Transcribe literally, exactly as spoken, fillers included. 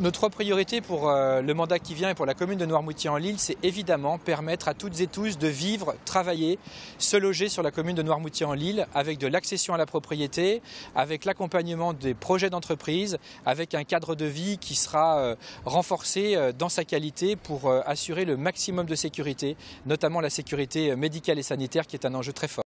Nos trois priorités pour le mandat qui vient et pour la commune de Noirmoutier-en-l'Île, c'est évidemment permettre à toutes et tous de vivre, travailler, se loger sur la commune de Noirmoutier-en-l'Île avec de l'accession à la propriété, avec l'accompagnement des projets d'entreprise, avec un cadre de vie qui sera renforcé dans sa qualité pour assurer le maximum de sécurité, notamment la sécurité médicale et sanitaire qui est un enjeu très fort.